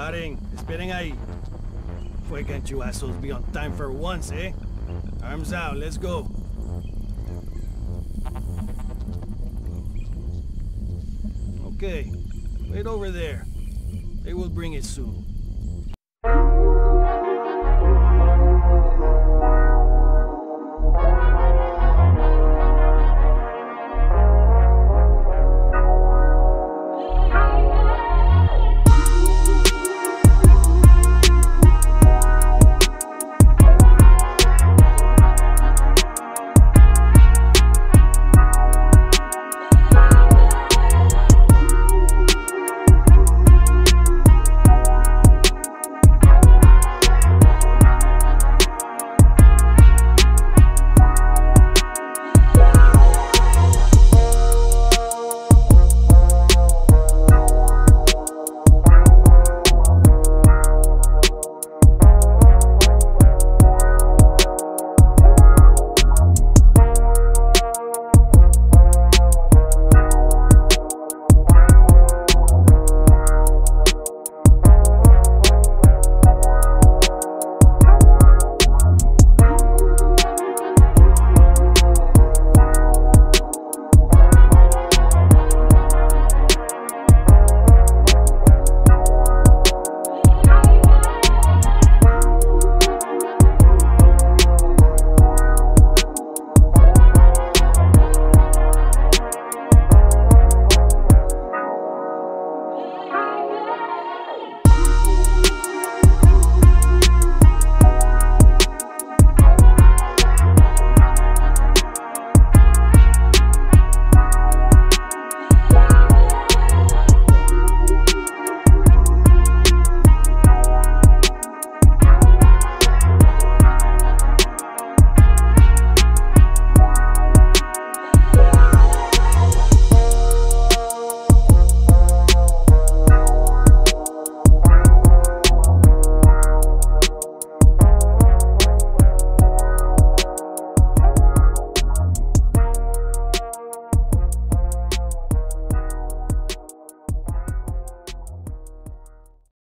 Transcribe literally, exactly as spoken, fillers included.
Haring, esperen ahí. Why can't you assholes be on time for once, eh? Arms out, let's go. Okay, wait over there. They will bring it soon.